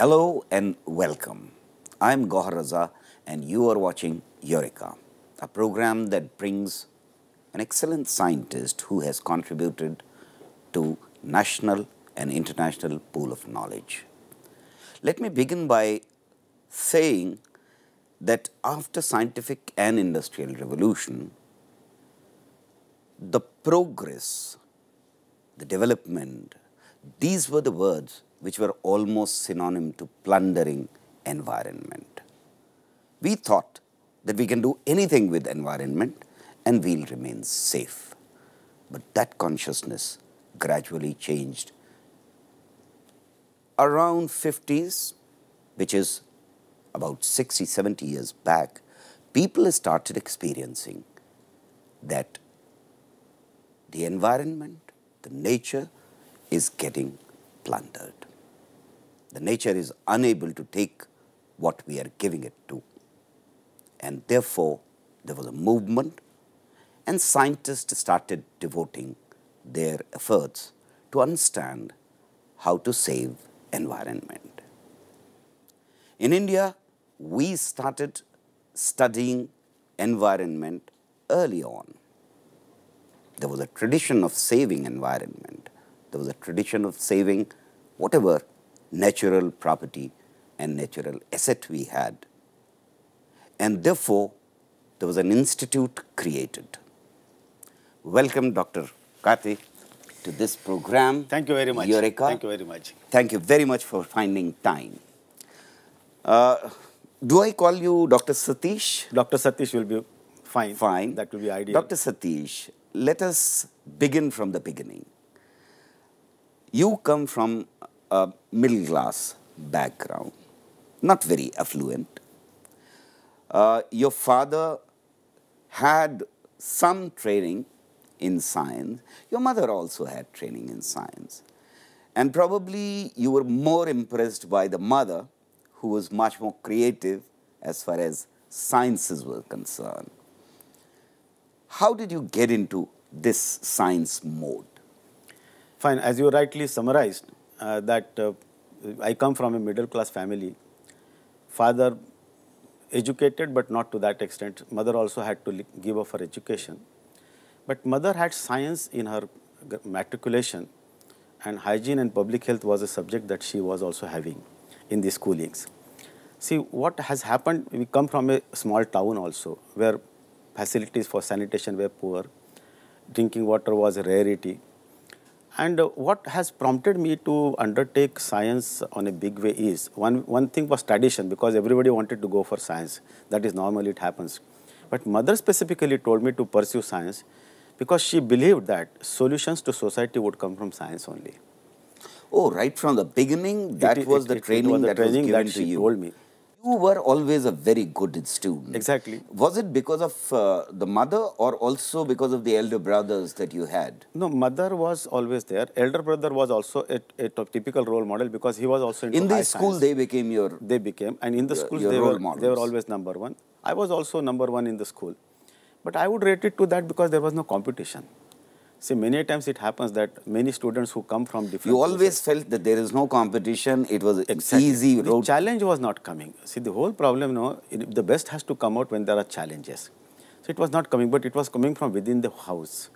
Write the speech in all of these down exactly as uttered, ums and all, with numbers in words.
Hello and welcome. I'm Gauhar Raza and you are watching Eureka, a program that brings an excellent scientist who has contributed to national and international pool of knowledge. Let me begin by saying that after scientific and industrial revolution, the progress, the development, these were the words which were almost synonym to plundering environment. We thought that we can do anything with environment and we'll remain safe. But that consciousness gradually changed. Around fifties, which is about sixty, seventy years back, people started experiencing that the environment, the nature is getting plundered. The nature is unable to take what we are giving it to. And therefore, there was a movement and scientists started devoting their efforts to understand how to save environment. In India, we started studying environment early on. There was a tradition of saving environment. There was a tradition of saving whatever natural property and natural asset we had. And therefore, there was an institute created. Welcome, Doctor Kati, to this program. Thank you very much. Eureka. Thank you very much. Thank you very much for finding time. Uh, do I call you Doctor Satish? Doctor Satish will be fine. Fine. That will be ideal. Doctor Satish, let us begin from the beginning. You come from a middle-class background, not very affluent. Uh, your father had some training in science. Your mother also had training in science. And probably you were more impressed by the mother, who was much more creative as far as sciences were concerned. How did you get into this science mode? Fine. As you rightly summarized, Uh, that uh, I come from a middle-class family. Father educated, but not to that extent. Mother also had to give up her education. But mother had science in her matriculation, and hygiene and public health was a subject that she was also having in the schoolings. See, what has happened, we come from a small town also, where facilities for sanitation were poor, drinking water was a rarity. And uh, what has prompted me to undertake science on a big way is, one, one thing was tradition, because everybody wanted to go for science. That is normally it happens. But mother specifically told me to pursue science because she believed that solutions to society would come from science only. Oh, right from the beginning, that it, was it, the it, training it was the that training was given that she to you. Told me. You were always a very good student. Exactly. Was it because of uh, the mother or also because of the elder brothers that you had? No, mother was always there. Elder brother was also a, a typical role model because he was also into high science. In the school, they became your... They became. And in the school, they were, they were always number one. I was also number one in the school. But I would rate it to that because there was no competition. See, many times it happens that many students who come from different... You always places, felt that there is no competition, it was exactly. Easy road. The challenge was not coming. See, the whole problem, no, it, the best has to come out when there are challenges. So it was not coming, but it was coming from within the house.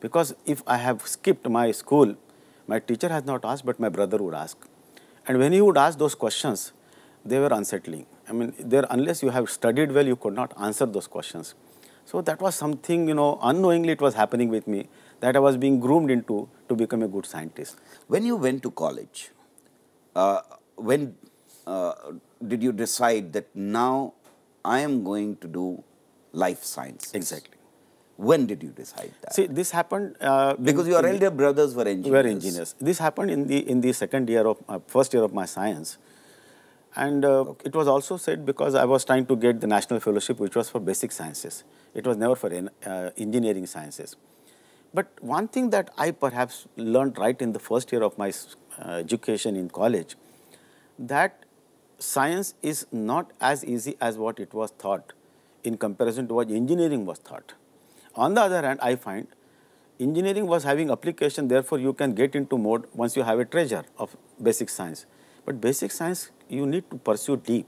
Because if I have skipped my school, my teacher has not asked, but my brother would ask. And when he would ask those questions, they were unsettling. I mean, there, unless you have studied well, you could not answer those questions. So that was something, you know, unknowingly it was happening with me, that I was being groomed into to become a good scientist. When you went to college, uh, when uh, did you decide that now I am going to do life sciences? Exactly. When did you decide that? See, this happened... Uh, because in, your elder brothers were engineers. Were engineers. This happened in the, in the second year of, uh, first year of my science. And uh, okay. It was also said because I was trying to get the national fellowship, which was for basic sciences. It was never for en uh, engineering sciences. But one thing that I perhaps learned right in the first year of my uh, education in college, that science is not as easy as what it was thought in comparison to what engineering was thought. On the other hand, I find engineering was having application, therefore you can get into mode once you have a treasure of basic science. But basic science, you need to pursue deep.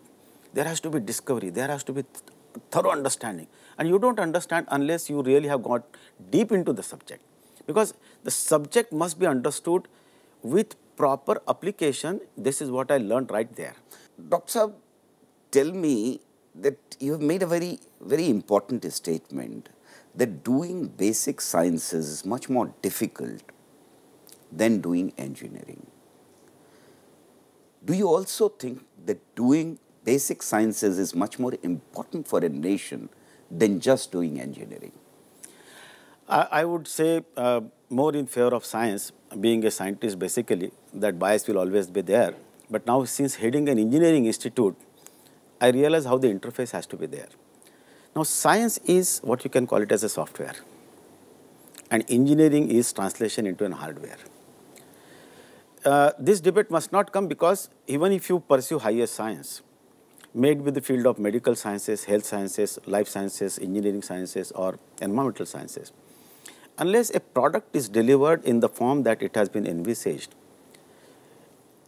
There has to be discovery, there has to be th thorough understanding. And you don't understand unless you really have got deep into the subject. Because the subject must be understood with proper application. This is what I learned right there. Doctor Saab, tell me that you have made a very, very important statement that doing basic sciences is much more difficult than doing engineering. Do you also think that doing basic sciences is much more important for a nation than just doing engineering? I, I would say uh, more in favor of science, being a scientist basically, that bias will always be there. But now since heading an engineering institute, I realize how the interface has to be there. Now science is what you can call it as a software, and engineering is translation into an hardware. Uh, this debate must not come, because even if you pursue higher science, made with the field of medical sciences, health sciences, life sciences, engineering sciences or environmental sciences, unless a product is delivered in the form that it has been envisaged,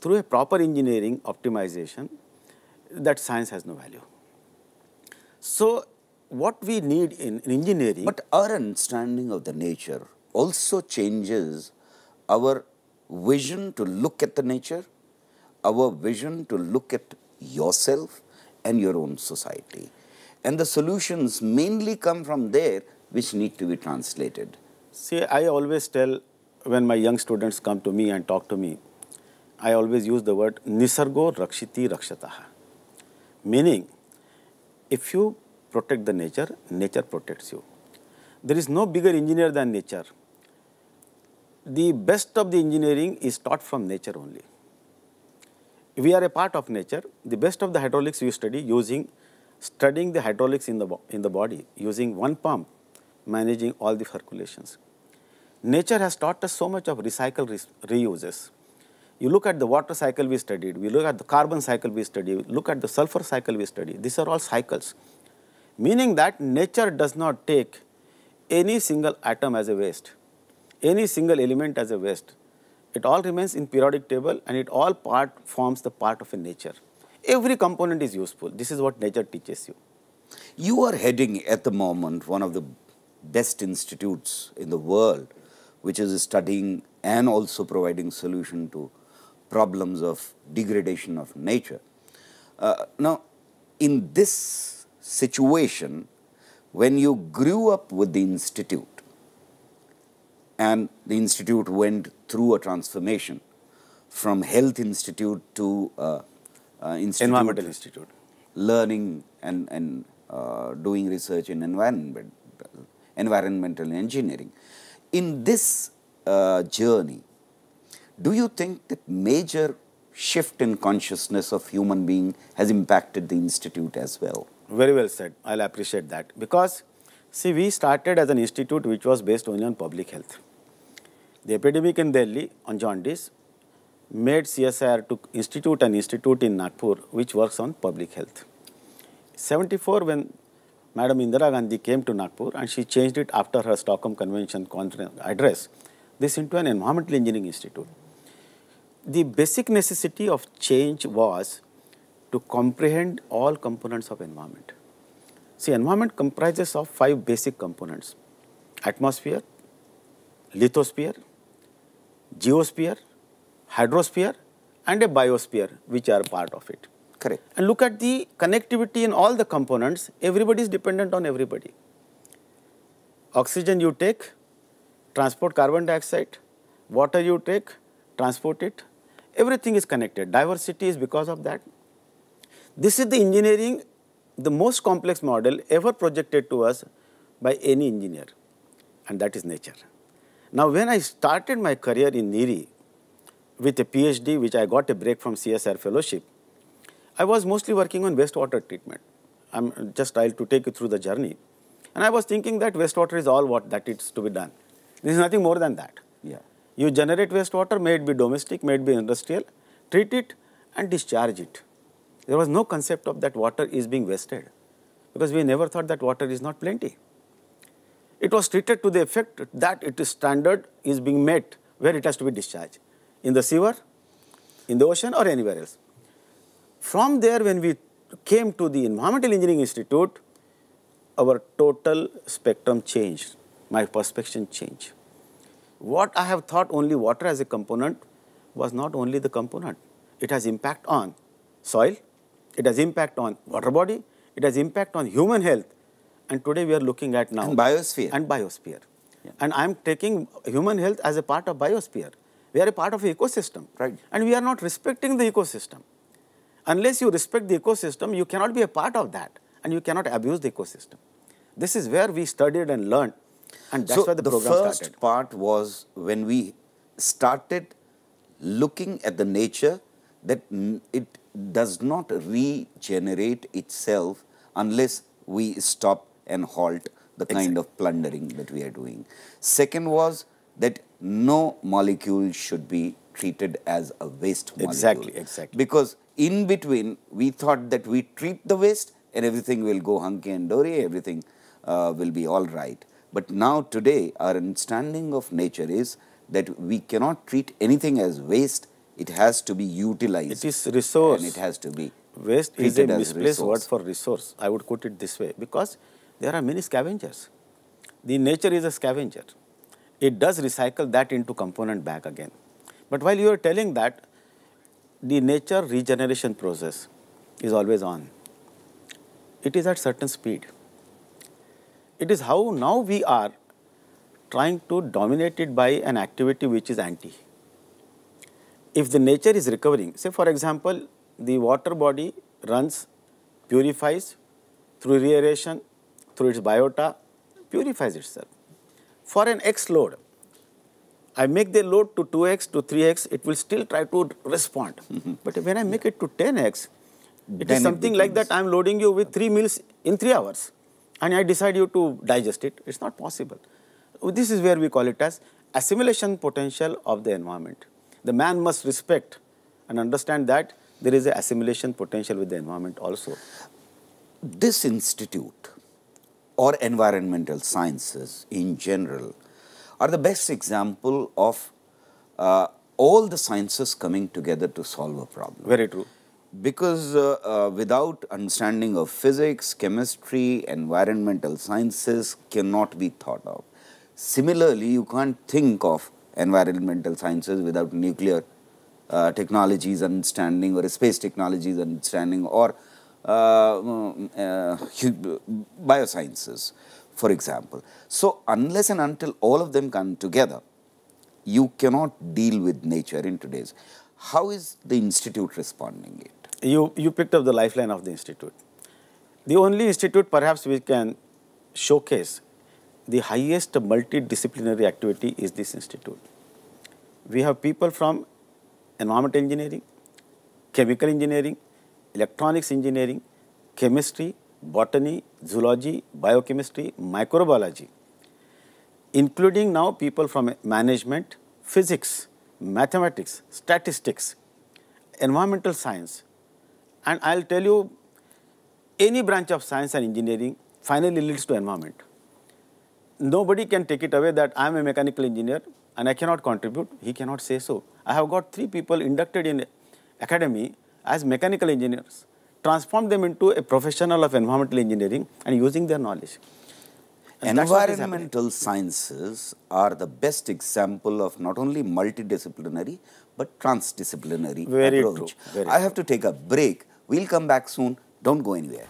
through a proper engineering optimization, that science has no value. So, what we need in, in engineering… But our understanding of the nature also changes our vision to look at the nature, our vision to look at yourself and your own society. And the solutions mainly come from there, which need to be translated. See, I always tell, when my young students come to me and talk to me, I always use the word Nisargo Rakshiti Rakshataha, meaning if you protect the nature, nature protects you. There is no bigger engineer than nature. The best of the engineering is taught from nature only. We are a part of nature. The best of the hydraulics we study using, studying the hydraulics in the, in the body, using one pump, managing all the circulations. Nature has taught us so much of recycle re reuses. You look at the water cycle we studied, we look at the carbon cycle we study, look at the sulfur cycle we study. These are all cycles, meaning that nature does not take any single atom as a waste, any single element as a waste. It all remains in periodic table and it all part forms the part of a nature. Every component is useful. This is what nature teaches you. You are heading at the moment one of the best institutes in the world, which is studying and also providing solution to problems of degradation of nature. Uh, now, in this situation, when you grew up with the institute, and the institute went through a transformation from health institute to uh, uh, institute, environmental institute, learning and, and uh, doing research in environment, environmental engineering. In this uh, journey, do you think that major shift in consciousness of human being has impacted the institute as well? Very well said. I'll appreciate that, because see, we started as an institute which was based only on public health. The epidemic in Delhi on jaundice made C S I R to institute an institute in Nagpur which works on public health. seventy-four, when Madam Indira Gandhi came to Nagpur and she changed it after her Stockholm Convention address, this into an environmental engineering institute. The basic necessity of change was to comprehend all components of environment. See, environment comprises of five basic components: atmosphere, lithosphere, geosphere, hydrosphere and a biosphere, which are part of it. Correct. And look at the connectivity in all the components. Everybody is dependent on everybody. Oxygen you take, transport carbon dioxide, water you take, transport it. Everything is connected. Diversity is because of that. This is the engineering, the most complex model ever projected to us by any engineer, and that is nature. Now, when I started my career in NEERI with a PhD, which I got a break from C S I R fellowship, I was mostly working on wastewater treatment. I'm just trying to take you through the journey. And I was thinking that wastewater is all what that is to be done. There is nothing more than that. Yeah. You generate wastewater, may it be domestic, may it be industrial, treat it and discharge it. There was no concept of that water is being wasted, because we never thought that water is not plenty. It was treated to the effect that it is standard is being met where it has to be discharged, in the sewer, in the ocean or anywhere else. From there, when we came to the Environmental Engineering Institute, our total spectrum changed, my perception changed. What I have thought only water as a component was not only the component. It has impact on soil, it has impact on water body, it has impact on human health, and today we are looking at now. And biosphere. And biosphere. Yeah. And I am taking human health as a part of biosphere. We are a part of the ecosystem. Right. And we are not respecting the ecosystem. Unless you respect the ecosystem, you cannot be a part of that. And you cannot abuse the ecosystem. This is where we studied and learned. And that's so where the, the program started. So the first part was when we started looking at the nature that it does not regenerate itself unless we stop and halt the kind exactly. of plundering that we are doing. Second was that no molecule should be treated as a waste molecule. Exactly, exactly. Because in between, we thought that we treat the waste and everything will go hunky and dory, everything uh, will be all right. But now today, our understanding of nature is that we cannot treat anything as waste. It has to be utilized. It is resource. And it has to be waste is a misplaced word for resource. I would quote it this way, because there are many scavengers. The nature is a scavenger. It does recycle that into component back again. But while you are telling that, the nature regeneration process is always on. It is at certain speed. It is how now we are trying to dominate it by an activity which is anti. If the nature is recovering, say for example, the water body runs, purifies through reaeration, through its biota, purifies itself. For an X load, I make the load to two X, to three X, it will still try to respond. Mm-hmm. But when I make yeah. it to ten X, it then is something it like that. I'm loading you with three meals in three hours and I decide you to digest it. It's not possible. This is where we call it as assimilation potential of the environment. The man must respect and understand that there is an assimilation potential with the environment also. This institute or environmental sciences in general are the best example of uh, all the sciences coming together to solve a problem. Very true. Because uh, uh, without understanding of physics, chemistry, environmental sciences cannot be thought of. Similarly, you can't think of environmental sciences without nuclear uh, technologies understanding or space technologies understanding or uh, uh, biosciences, for example. So, unless and until all of them come together, you cannot deal with nature in today's. How is the institute responding it? You, you picked up the lifeline of the institute. The only institute perhaps we can showcase the highest multidisciplinary activity is this institute. We have people from environmental engineering, chemical engineering, electronics engineering, chemistry, botany, zoology, biochemistry, microbiology, including now people from management, physics, mathematics, statistics, environmental science, and I'll tell you, any branch of science and engineering finally leads to environment. Nobody can take it away that I am a mechanical engineer and I cannot contribute. He cannot say so. I have got three people inducted in academy as mechanical engineers, transformed them into a professional of environmental engineering and using their knowledge. And environmental sciences are the best example of not only multidisciplinary but transdisciplinary Very approach. True. Very I have true. to take a break. We'll come back soon. Don't go anywhere.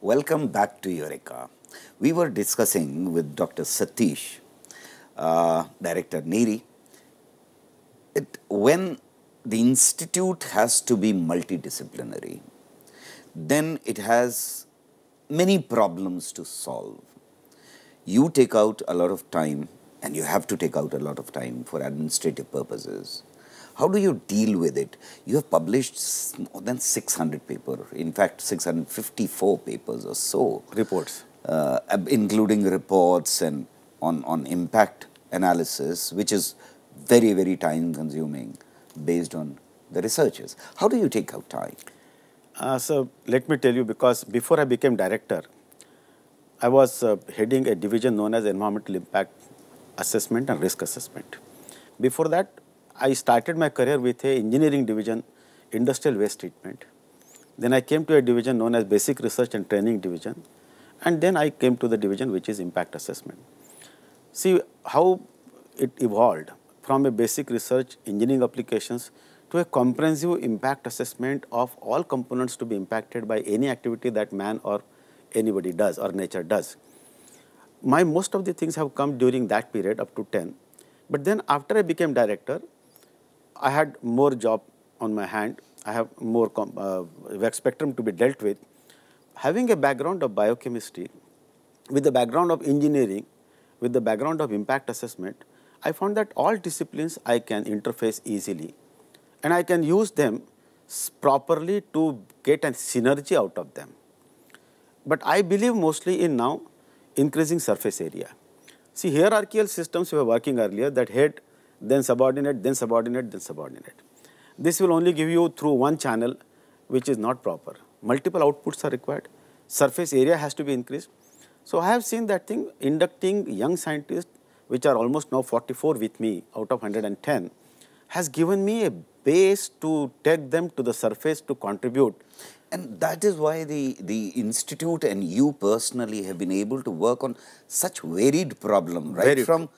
Welcome back to Eureka. We were discussing with Doctor Satish, uh, Director NEERI, it, when the institute has to be multidisciplinary, then it has many problems to solve. You take out a lot of time, and you have to take out a lot of time for administrative purposes. How do you deal with it? You have published more than six hundred papers, in fact six hundred fifty-four papers or so. Reports. Uh, including reports and on, on impact analysis, which is very, very time consuming based on the researches. How do you take out time? Uh, so, let me tell you, because before I became director, I was uh, heading a division known as Environmental Impact Assessment and Risk Assessment. Before that, I started my career with a engineering division, industrial waste treatment. Then I came to a division known as basic research and training division, and then I came to the division which is impact assessment. See how it evolved from a basic research engineering applications to a comprehensive impact assessment of all components to be impacted by any activity that man or anybody does or nature does. My most of the things have come during that period up to ten, but then after I became director, I had more job on my hand, I have more uh, work spectrum to be dealt with. Having a background of biochemistry, with the background of engineering, with the background of impact assessment, I found that all disciplines I can interface easily and I can use them properly to get a synergy out of them. But I believe mostly in now increasing surface area. See, hierarchical systems we were working earlier, that head, then subordinate, then subordinate, then subordinate. This will only give you through one channel, which is not proper. Multiple outputs are required, surface area has to be increased. So I have seen that thing, inducting young scientists, which are almost now forty-four with me out of one hundred and ten, has given me a base to take them to the surface to contribute. And that is why the, the Institute and you personally have been able to work on such varied problem, right? Varied. From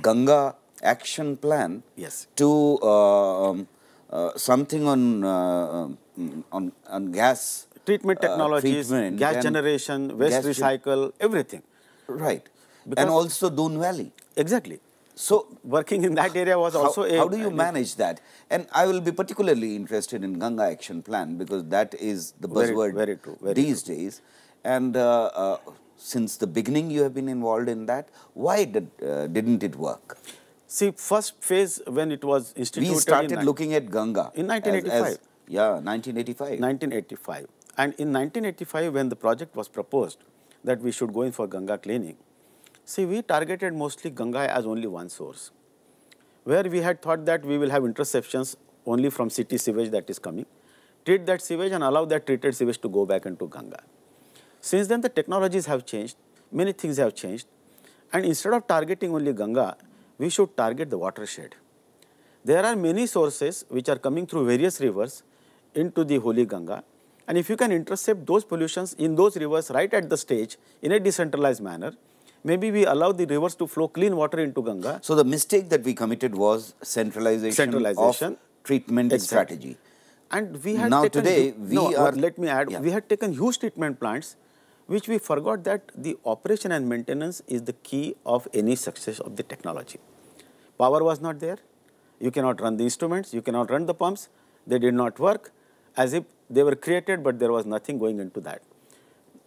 Ganga Action Plan, yes, to uh, um, uh, something on, uh, on, on gas. Treatment technologies, uh, treatment, gas generation, waste gas recycle, everything. Right. Because and also Doon Valley. Exactly. So working in that area was how, also a... How do you manage that? And I will be particularly interested in Ganga Action Plan because that is the buzzword very, very true, very these true. days. And uh, uh, since the beginning you have been involved in that, why did, uh, didn't it work? See, first phase when it was instituted... We started in looking at Ganga. In nineteen eighty-five. As, as, yeah, nineteen eighty-five. nineteen eighty-five. And in nineteen eighty-five when the project was proposed that we should go in for Ganga cleaning, see, we targeted mostly Ganga as only one source, where we had thought that we will have interceptions only from city sewage that is coming, treat that sewage and allow that treated sewage to go back into Ganga. Since then, the technologies have changed, many things have changed, and instead of targeting only Ganga, we should target the watershed. There are many sources which are coming through various rivers into the holy Ganga, and if you can intercept those pollutions in those rivers right at the stage in a decentralized manner, maybe we allow the rivers to flow clean water into Ganga. So the mistake that we committed was centralization, centralization. of treatment exactly. strategy. And we had now taken today we no, are. Let me add. Yeah. We had taken huge treatment plants, which we forgot that the operation and maintenance is the key of any success of the technology. Power was not there. You cannot run the instruments. You cannot run the pumps. They did not work, as if they were created, but there was nothing going into that.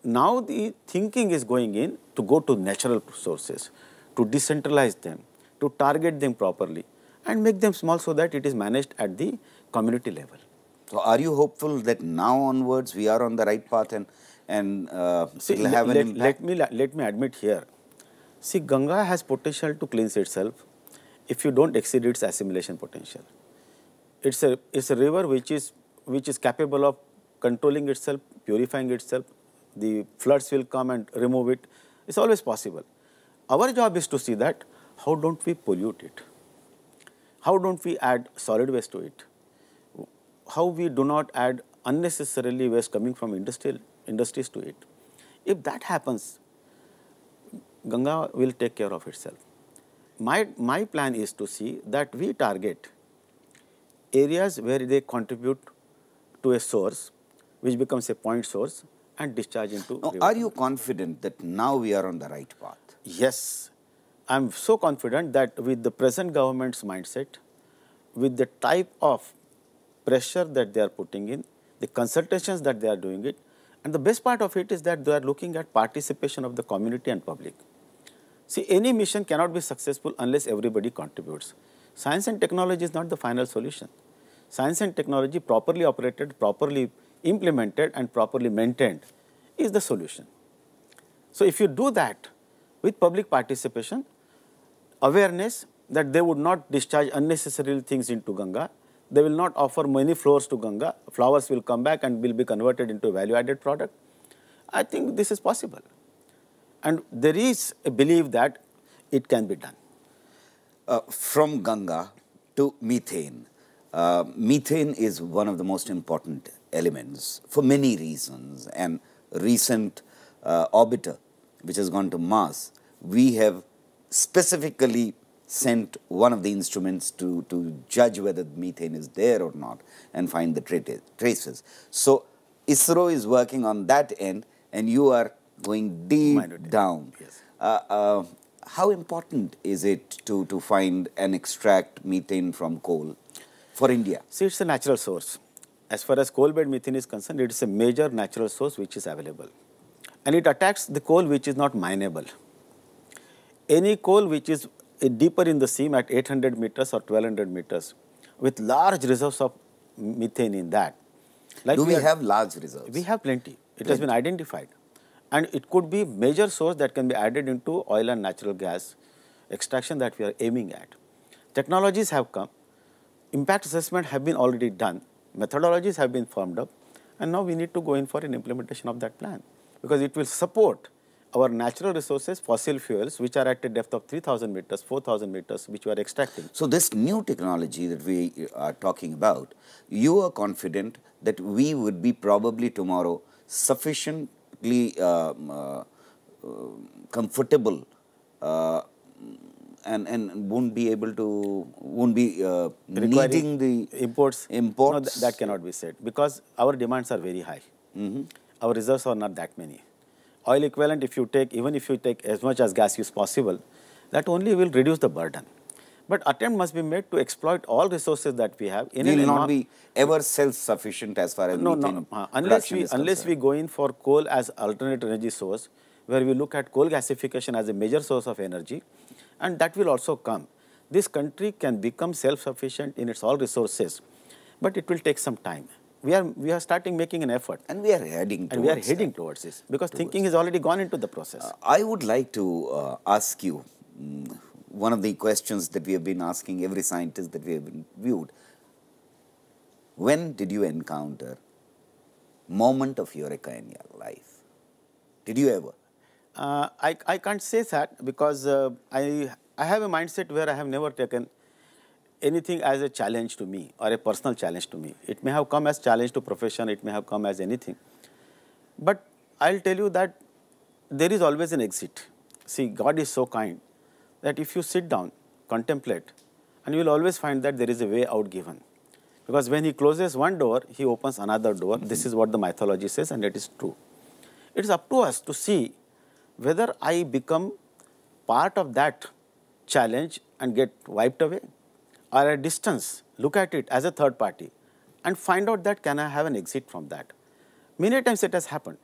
Now the thinking is going in to go to natural sources, to decentralize them, to target them properly and make them small so that it is managed at the community level. So are you hopeful that now onwards we are on the right path and, and uh, See, it'll have let, an impact? Let me, let me admit here. See, Ganga has potential to cleanse itself if you don't exceed its assimilation potential. It's a, it's a river which is, which is capable of controlling itself, purifying itself. The floods will come and remove it. It's always possible. Our job is to see that how don't we pollute it? How don't we add solid waste to it? How we do not add unnecessarily waste coming from industrial industries to it? If that happens, Ganga will take care of itself. My, my plan is to see that we target areas where they contribute to a source, which becomes a point source, and discharge into now, river. Are you confident that now we are on the right path? Yes. I am so confident that with the present government's mindset, with the type of pressure that they are putting in, the consultations that they are doing it, and the best part of it is that they are looking at participation of the community and public. See, any mission cannot be successful unless everybody contributes. Science and technology is not the final solution. Science and technology properly operated, properly implemented and properly maintained is the solution. So if you do that with public participation, awareness that they would not discharge unnecessary things into Ganga, they will not offer many floors to Ganga, flowers will come back and will be converted into value added product. I think this is possible. And there is a belief that it can be done. Uh, from Ganga, to methane. Uh, methane is one of the most important elements for many reasons, and recent uh, orbiter which has gone to Mars, we have specifically sent one of the instruments to, to judge whether methane is there or not and find the tra traces. So ISRO is working on that end, and you are going deep Minor down. Yes. Uh, uh, how important is it to, to find and extract methane from coal for India? See, it's a natural source. As far as coal-bed methane is concerned, it is a major natural source which is available. And it attacks the coal which is not mineable. Any coal which is deeper in the seam at eight hundred meters or twelve hundred meters with large reserves of methane in that. Like Do we, we have, have large reserves? We have plenty. It plenty. has been identified. And it could be major source that can be added into oil and natural gas extraction that we are aiming at. Technologies have come. Impact assessment have been already done. Methodologies have been formed up. And now we need to go in for an implementation of that plan, because it will support our natural resources, fossil fuels, which are at a depth of three thousand meters, four thousand meters, which we are extracting. So this new technology that we are talking about, you are confident that we would be probably tomorrow sufficiently um, uh, comfortable uh, and, and won't be able to, won't be uh, needing the imports. imports. No, th that cannot be said, because our demands are very high. Mm-hmm. Our reserves are not that many. Oil equivalent, if you take, even if you take as much as gas is possible, that only will reduce the burden. But attempt must be made to exploit all resources that we have. We will not be ever self-sufficient as far as no, methane no, uh, unless we Unless we go in for coal as alternate energy source, where we look at coal gasification as a major source of energy, and that will also come. This country can become self-sufficient in its all resources, but it will take some time. We are, we are starting making an effort. And we are heading towards And we are heading that. towards this, because towards thinking has already gone into the process. Uh, I would like to uh, ask you um, one of the questions that we have been asking every scientist that we have been viewed. When did you encounter moment of Eureka in your life? Did you ever? Uh, I, I can't say that, because uh, I, I have a mindset where I have never taken anything as a challenge to me or a personal challenge to me. It may have come as challenge to profession, it may have come as anything. But I'll tell you that there is always an exit. See, God is so kind that if you sit down, contemplate, and you will always find that there is a way out given. Because when he closes one door, he opens another door. Mm-hmm. This is what the mythology says, and it is true. It is up to us to see whether I become part of that challenge and get wiped away, or at a distance, look at it as a third party and find out that can I have an exit from that. Many times it has happened.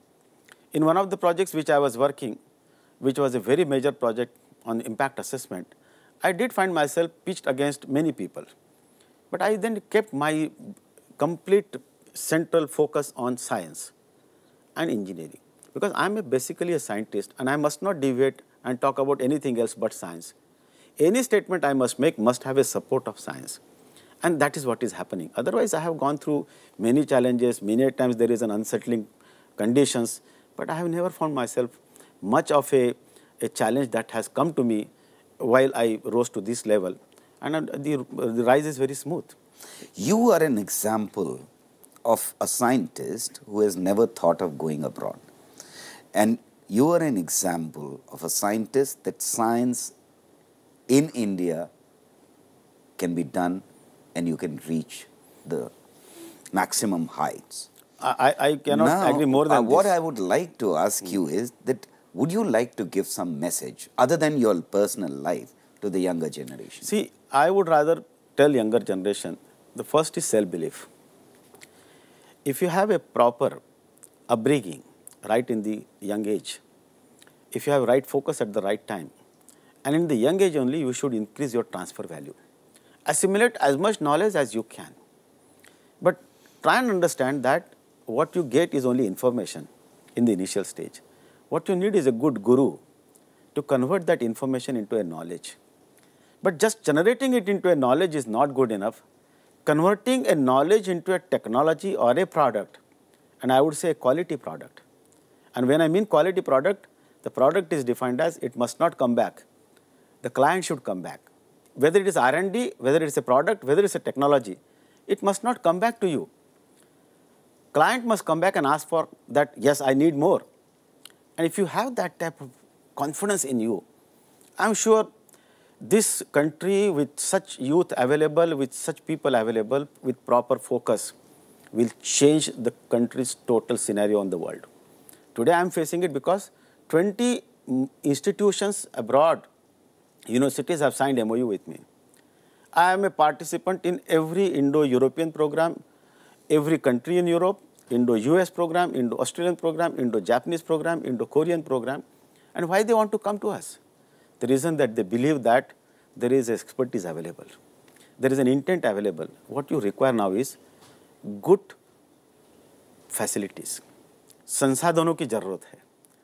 In one of the projects which I was working, which was a very major project on impact assessment, I did find myself pitched against many people. But I then kept my complete central focus on science and engineering, because I am basically a scientist and I must not deviate and talk about anything else but science. Any statement I must make must have a support of science, and that is what is happening. Otherwise, I have gone through many challenges, many times there is an unsettling conditions, but I have never found myself much of a, a challenge that has come to me while I rose to this level, and the, the rise is very smooth. You are an example of a scientist who has never thought of going abroad, and you are an example of a scientist that science in India can be done, and you can reach the maximum heights. I, I cannot now, agree more than uh, this. What I would like to ask mm. you is that would you like to give some message other than your personal life to the younger generation? See, I would rather tell younger generation, the first is self-belief. If you have a proper upbringing right in the young age, if you have right focus at the right time, and in the young age only, you should increase your transfer value. Assimilate as much knowledge as you can. But try and understand that what you get is only information in the initial stage. What you need is a good guru to convert that information into a knowledge. But just generating it into a knowledge is not good enough. Converting a knowledge into a technology or a product, and I would say a quality product. And when I mean quality product, the product is defined as it must not come back. The client should come back. whether it is R and D, whether it is a product, whether it is a technology, it must not come back to you. Client must come back and ask for that, yes, I need more. And if you have that type of confidence in you, I'm sure this country with such youth available, with such people available, with proper focus, will change the country's total scenario on the world. Today I am facing it because twenty institutions abroad, universities have signed M O U with me. I am a participant in every Indo-European program, every country in Europe, Indo-U S program, Indo-Australian program, Indo-Japanese program, Indo-Korean program. And why they want to come to us? The reason that they believe that there is expertise available. There is an intent available. What you require now is good facilities. संसाधनों की ज़रूरत है,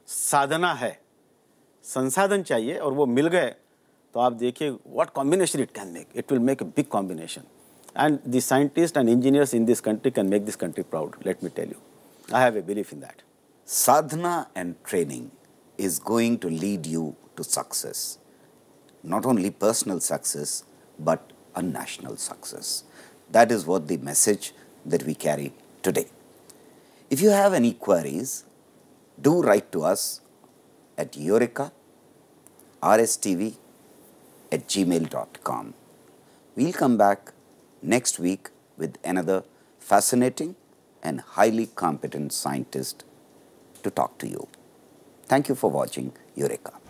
साधना है, संसाधन चाहिए और वो मिल गए तो आप देखिए what combination it can make. It will make a big combination. And the scientists and engineers in this country can make this country proud, let me tell you. I have a belief in that. Sadhana and training is going to lead you to success. Not only personal success, but a national success. That is what the message that we carry today. If you have any queries, do write to us at eureka r s t v at gmail dot com. We'll come back next week with another fascinating and highly competent scientist to talk to you. Thank you for watching Eureka.